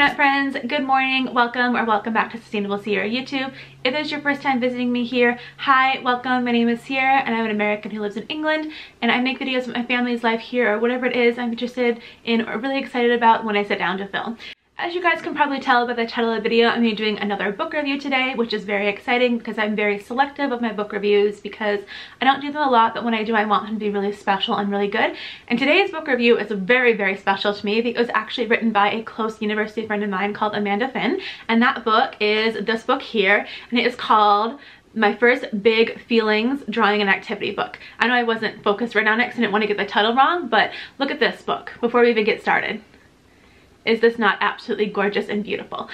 internet friends, good morning, welcome or welcome back to Sustainable Sierra YouTube. If it's your first time visiting me here, hi, welcome, my name is Sierra and I'm an American who lives in England, and I make videos of my family's life here or whatever it is I'm interested in or really excited about when I sit down to film. As you guys can probably tell by the title of the video, I'm doing another book review today, which is very exciting because I'm very selective of my book reviews because I don't do them a lot, but when I do, I want them to be really special and really good. And today's book review is very, very special to me. It was actually written by a close university friend of mine called Amanda Finn, and that book is this book here, and it is called My First Big Feelings Drawing and Activity Book. I know I wasn't focused right on it because I didn't want to get the title wrong, but look at this book before we even get started. Is this not absolutely gorgeous and beautiful?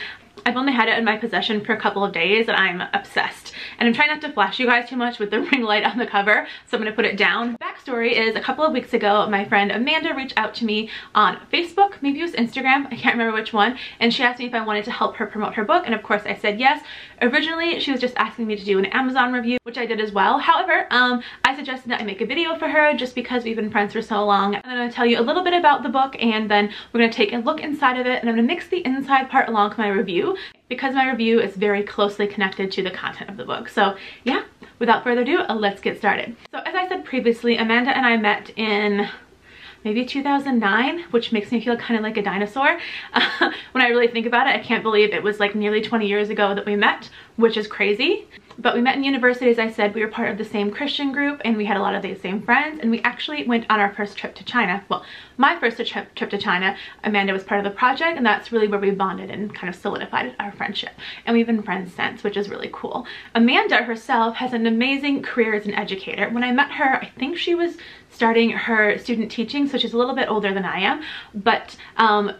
I've only had it in my possession for a couple of days and I'm obsessed. And I'm trying not to flash you guys too much with the ring light on the cover, so I'm gonna put it down. Backstory is a couple of weeks ago, my friend Amanda reached out to me on Facebook, maybe it was Instagram, I can't remember which one, and she asked me if I wanted to help her promote her book, and of course I said yes. Originally, she was just asking me to do an Amazon review, which I did as well. However, I suggested that I make a video for her just because we've been friends for so long. And I'm gonna tell you a little bit about the book, and then we're gonna take a look inside of it, and I'm gonna mix the inside part along with my review, because my review is very closely connected to the content of the book. So yeah, without further ado, let's get started. So as I said previously, Amanda and I met in maybe 2009, which makes me feel kind of like a dinosaur. When I really think about it, I can't believe it was like nearly 20 years ago that we met, which is crazy. But we met in university, as I said, we were part of the same Christian group and we had a lot of the same friends, and we actually went on our first trip to China. Well, my first trip to China, Amanda was part of the project, and that's really where we bonded and kind of solidified our friendship. And we've been friends since, which is really cool. Amanda herself has an amazing career as an educator. When I met her, I think she was starting her student teaching, so she's a little bit older than I am. But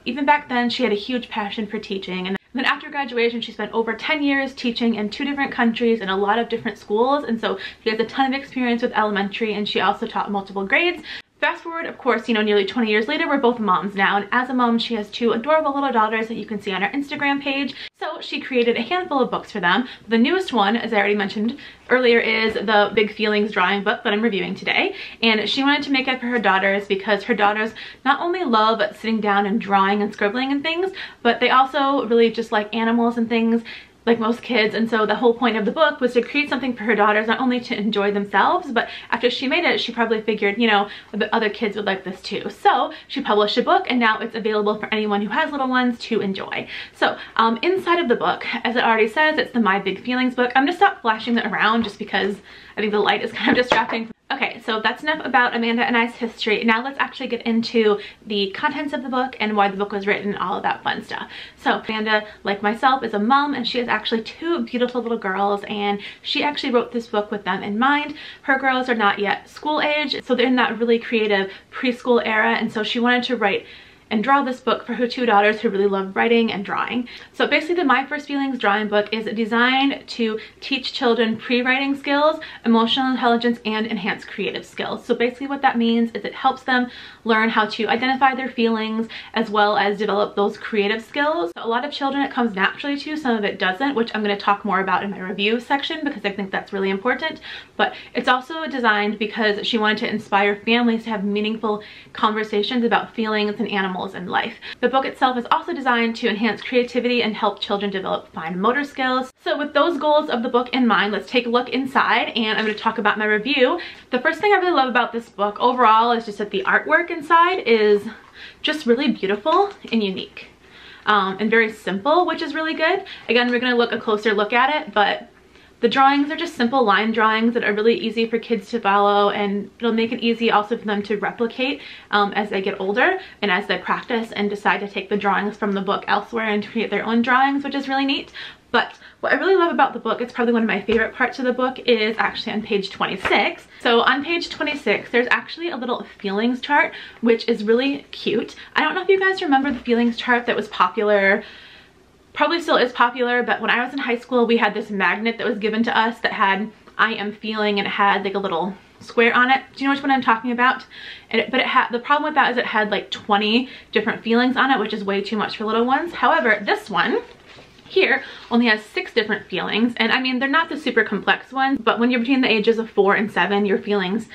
even back then, she had a huge passion for teaching. And then after graduation, she spent over 10 years teaching in 2 different countries in a lot of different schools, and so she has a ton of experience with elementary, and she also taught multiple grades. Fast forward, of course, you know, nearly 20 years later, we're both moms now, and as a mom, she has 2 adorable little daughters that you can see on her Instagram page. So she created a handful of books for them. The newest one, as I already mentioned earlier, is the Big Feelings Drawing book that I'm reviewing today, and she wanted to make it for her daughters because her daughters not only love sitting down and drawing and scribbling and things, but they also really just like animals and things, like most kids. And so the whole point of the book was to create something for her daughters, not only to enjoy themselves, but after she made it, she probably figured, you know, the other kids would like this too. So she published a book, and now it's available for anyone who has little ones to enjoy. So inside of the book, as it already says, it's the My Big Feelings book. I'm gonna stop flashing it around just because I think the light is kind of distracting. Okay, so that's enough about Amanda and I's history. Now let's actually get into the contents of the book and why the book was written and all of that fun stuff. So Amanda, like myself, is a mom, and she has actually 2 beautiful little girls, and she actually wrote this book with them in mind. Her girls are not yet school age, so they're in that really creative preschool era, and so she wanted to write and draw this book for her 2 daughters who really love writing and drawing. So basically the My First Feelings Drawing book is designed to teach children pre-writing skills, emotional intelligence, and enhanced creative skills. So basically what that means is it helps them learn how to identify their feelings as well as develop those creative skills. So a lot of children it comes naturally to, some of it doesn't, which I'm going to talk more about in my review section because I think that's really important. But it's also designed because she wanted to inspire families to have meaningful conversations about feelings and animals in life. The book itself is also designed to enhance creativity and help children develop fine motor skills. So with those goals of the book in mind, let's take a look inside, and I'm going to talk about my review. The first thing I really love about this book overall is just that the artwork inside is just really beautiful and unique, and very simple, which is really good. Again, we're going to look a closer look at it, but the drawings are just simple line drawings that are really easy for kids to follow, and it'll make it easy also for them to replicate as they get older and as they practice and decide to take the drawings from the book elsewhere and create their own drawings, which is really neat. But what I really love about the book, it's probably one of my favorite parts of the book, is actually on page 26. So on page 26, there's actually a little feelings chart, which is really cute. I don't know if you guys remember the feelings chart that was popular, probably still is popular, but when I was in high school, we had this magnet that was given to us that had I am feeling, and it had like a little square on it. Do you know which one I'm talking about? But it had, the problem with that is it had like 20 different feelings on it, which is way too much for little ones. However, this one here only has 6 different feelings, and I mean, they're not the super complex ones, but when you're between the ages of 4 and 7, your feelings,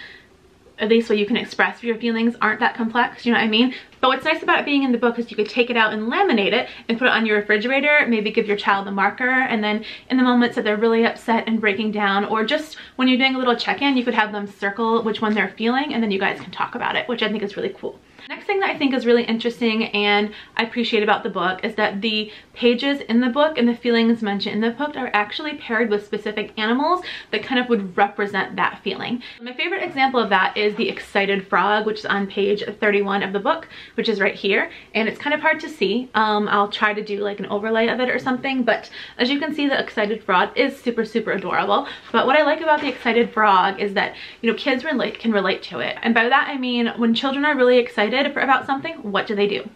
at least what you can express for your feelings, aren't that complex, you know what I mean? But what's nice about it being in the book is you could take it out and laminate it and put it on your refrigerator, maybe give your child a marker, and then in the moments that they're really upset and breaking down, or just when you're doing a little check-in, you could have them circle which one they're feeling, and then you guys can talk about it, which I think is really cool. Next thing that I think is really interesting and I appreciate about the book is that the pages in the book and the feelings mentioned in the book are actually paired with specific animals that kind of would represent that feeling. My favorite example of that is the excited frog, which is on page 31 of the book, which is right here, and it's kind of hard to see. I'll try to do like an overlay of it or something, but as you can see, the excited frog is super adorable. But what I like about the excited frog is that, you know, kids can relate to it. And by that I mean when children are really excited about something, what do they do?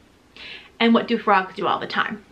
And what do frogs do all the time?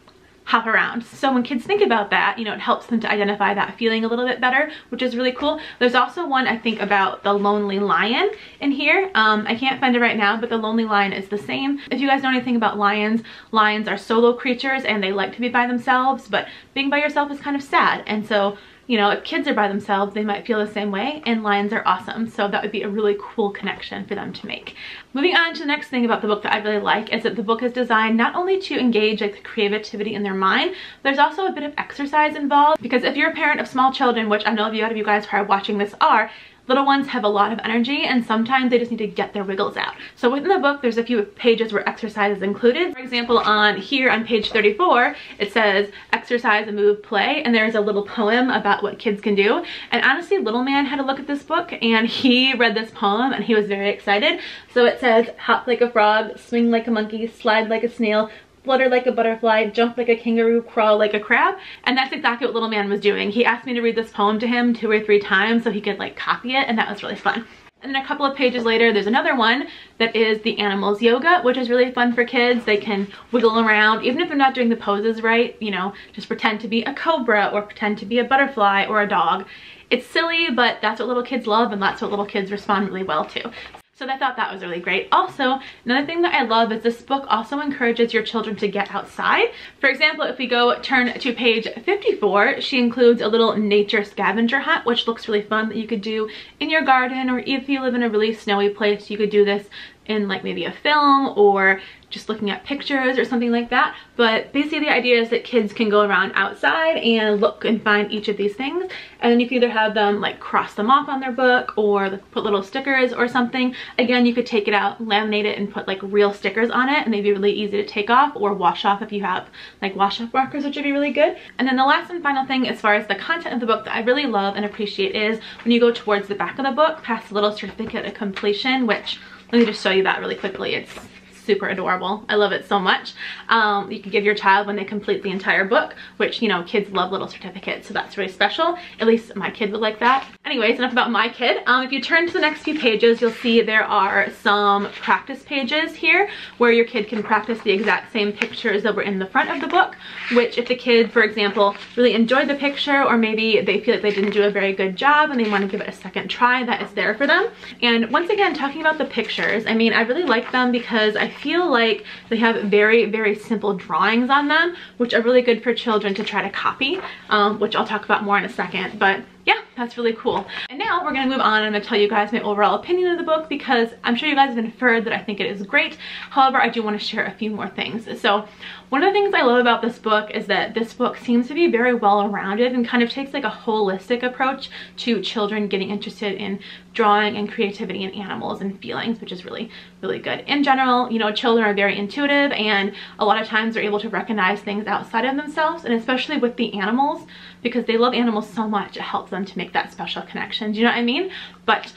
Hop around. So when kids think about that, you know, it helps them to identify that feeling a little bit better, which is really cool. There's also one I think about the lonely lion in here. I can't find it right now, but the lonely lion is the same. If you guys know anything about lions are solo creatures and they like to be by themselves, but being by yourself is kind of sad. And so, you know, if kids are by themselves, they might feel the same way, and lions are awesome. So that would be a really cool connection for them to make. Moving on to the next thing about the book that I really like is that the book is designed not only to engage like the creativity in their mind, there's also a bit of exercise involved, because if you're a parent of small children, which I know a lot of you guys who are watching this are, little ones have a lot of energy and sometimes they just need to get their wiggles out. So within the book, there's a few pages where exercise is included. For example, on here on page 34, it says exercise and move play, and there's a little poem about what kids can do. And honestly, little man had a look at this book and he read this poem and he was very excited. So it says hop like a frog, swing like a monkey, slide like a snail, flutter like a butterfly, jump like a kangaroo, crawl like a crab. And that's exactly what little man was doing. He asked me to read this poem to him 2 or 3 times so he could like copy it, and that was really fun. And then a couple of pages later, there's another one that is the animals yoga, which is really fun for kids. They can wiggle around, even if they're not doing the poses right, you know, just pretend to be a cobra or pretend to be a butterfly or a dog. It's silly, but that's what little kids love and that's what little kids respond really well to. So I thought that was really great. Also, another thing that I love is this book also encourages your children to get outside. For example, if we go turn to page 54, she includes a little nature scavenger hunt, which looks really fun that you could do in your garden, or if you live in a really snowy place, you could do this in like maybe a film or just looking at pictures or something like that. But basically the idea is that kids can go around outside and look and find each of these things, and then you can either have them like cross them off on their book or like, put little stickers or something. Again, you could take it out, laminate it, and put like real stickers on it, and they'd be really easy to take off or wash off if you have like wash off markers, which would be really good. And then the last and final thing as far as the content of the book that I really love and appreciate is when you go towards the back of the book past the little certificate of completion, which let me just show you that really quickly. It's super adorable. I love it so much. You can give your child when they complete the entire book, which, you know, kids love little certificates, so that's really special. At least my kid would like that. Anyways, enough about my kid. If you turn to the next few pages, you'll see there are some practice pages here where your kid can practice the exact same pictures that were in the front of the book, which if the kid, for example, really enjoyed the picture, or maybe they feel like they didn't do a very good job and they want to give it a second try, that is there for them. And once again, talking about the pictures, I mean, I really like them because I feel like they have very simple drawings on them, which are really good for children to try to copy, which I'll talk about more in a second. But yeah, that's really cool. And now we're going to move on. I'm going to tell you guys my overall opinion of the book, because I'm sure you guys have inferred that I think it is great. However, I do want to share a few more things. So one of the things I love about this book is that this book seems to be very well-rounded and kind of takes like a holistic approach to children getting interested in drawing and creativity and animals and feelings, which is really good. In general, you know, children are very intuitive and a lot of times they're able to recognize things outside of themselves, and especially with the animals, because they love animals so much, it helps them to make that special connection. Do you know what I mean? But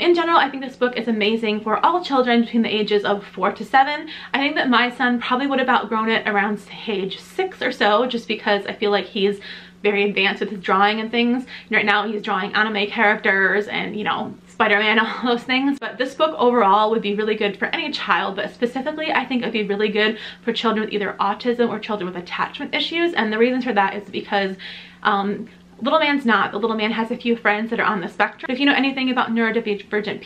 in general, I think this book is amazing for all children between the ages of 4 to 7. I think that my son probably would have outgrown it around age 6 or so, just because I feel like he's very advanced with his drawing and things. And right now he's drawing anime characters and, you know, Spider-Man, all those things. But this book overall would be really good for any child, but specifically I think it would be really good for children with either autism or children with attachment issues. And the reasons for that is because little man's not, but little man has a few friends that are on the spectrum. If you know anything about neurodivergent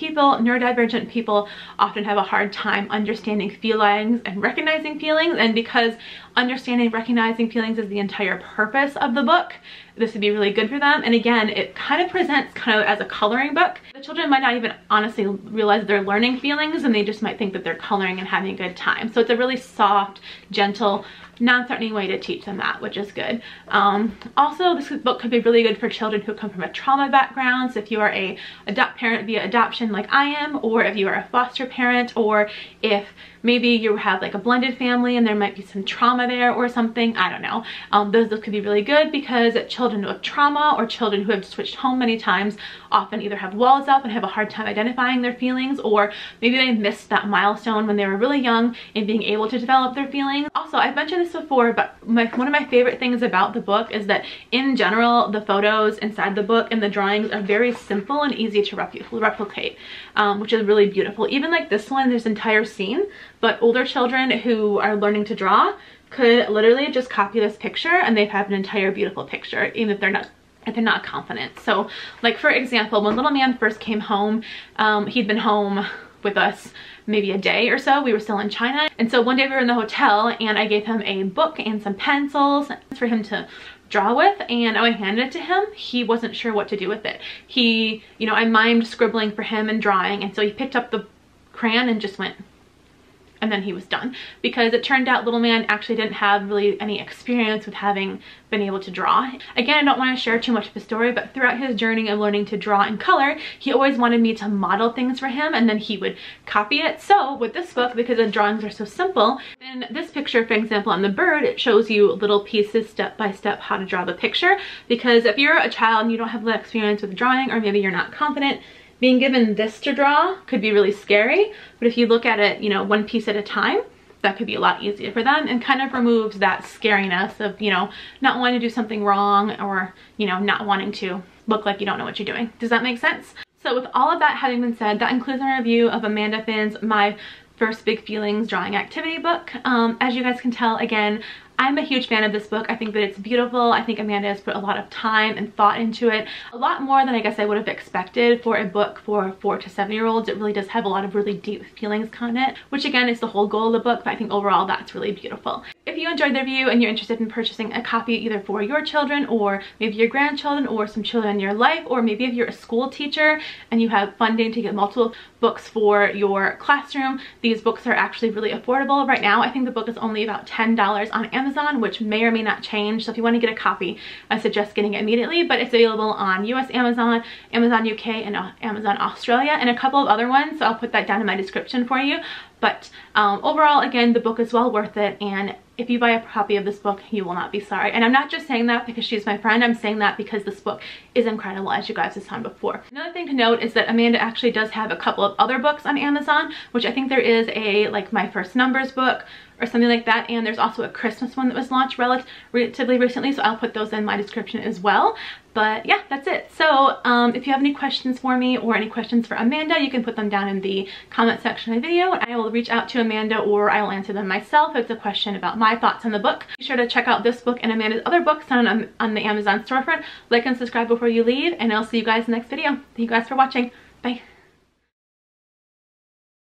people often have a hard time understanding feelings and recognizing feelings. And because understanding and recognizing feelings is the entire purpose of the book, this would be really good for them. And again, it kind of presents kind of as a coloring book. The children might not even honestly realize they're learning feelings, and they just might think that they're coloring and having a good time. So it's a really soft, gentle, non-threatening way to teach them that, which is good. Also, this book could be really good for children who come from a trauma background. So if you are a adopt parent via adoption like I am, or if you are a foster parent, or if maybe you have like a blended family and there might be some trauma there or something, I don't know. Those could be really good, because children with trauma or children who have switched home many times often either have walls up and have a hard time identifying their feelings, or maybe they missed that milestone when they were really young in being able to develop their feelings. Also, I've mentioned this before, but one of my favorite things about the book is that in general, the photos inside the book and the drawings are very simple and easy to replicate, which is really beautiful. Even like this one, there's an entire scene, but older children who are learning to draw could literally just copy this picture and they'd have an entire beautiful picture, even if they're not confident. So like, for example, when little man first came home, he'd been home with us maybe a day or so. We were still in China. And so one day we were in the hotel and I gave him a book and some pencils for him to draw with, and I handed it to him. He wasn't sure what to do with it. He, you know, I mimed scribbling for him and drawing, and so he picked up the crayon and just went, and then he was done, because it turned out little man actually didn't have really any experience with having been able to draw. Again, I don't want to share too much of his story, but throughout his journey of learning to draw and color, he always wanted me to model things for him, and then he would copy it. So with this book, because the drawings are so simple, in this picture, for example, on the bird, it shows you little pieces step by step how to draw the picture, because if you're a child and you don't have that experience with drawing, or maybe you're not confident, being given this to draw could be really scary. But if you look at it, you know, one piece at a time, that could be a lot easier for them, and kind of removes that scariness of, you know, not wanting to do something wrong, or, you know, not wanting to look like you don't know what you're doing. Does that make sense? So with all of that having been said, that includes my review of Amanda Finn's My First Big Feelings Drawing Activity Book. As you guys can tell, again, I'm a huge fan of this book. I think that it's beautiful. I think Amanda has put a lot of time and thought into it, a lot more than I guess I would have expected for a book for 4- to 7-year-olds. It really does have a lot of really deep feelings content, which again is the whole goal of the book, but I think overall that's really beautiful. If you enjoyed the review and you're interested in purchasing a copy either for your children or maybe your grandchildren or some children in your life, or maybe if you're a school teacher and you have funding to get multiple books for your classroom, these books are actually really affordable right now. I think the book is only about $10 on Amazon, which may or may not change. So if you want to get a copy, I suggest getting it immediately, but it's available on US Amazon, Amazon UK, and Amazon Australia, and a couple of other ones. So I'll put that down in my description for you. But overall, again, the book is well worth it, and if you buy a copy of this book, you will not be sorry. And I'm not just saying that because she's my friend. I'm saying that because this book is incredible, as you guys have seen before. Another thing to note is that Amanda actually does have a couple of other books on Amazon, which I think there is a, like, My First Numbers book or something like that, and there's also a Christmas one that was launched relatively recently, so I'll put those in my description as well. But yeah, that's it. So if you have any questions for me or any questions for Amanda, you can put them down in the comment section of the video, and I will reach out to Amanda, or I will answer them myself if it's a question about my thoughts on the book. Be sure to check out this book and Amanda's other books on the Amazon storefront. Like and subscribe before you leave, and I'll see you guys in the next video. Thank you guys for watching. Bye.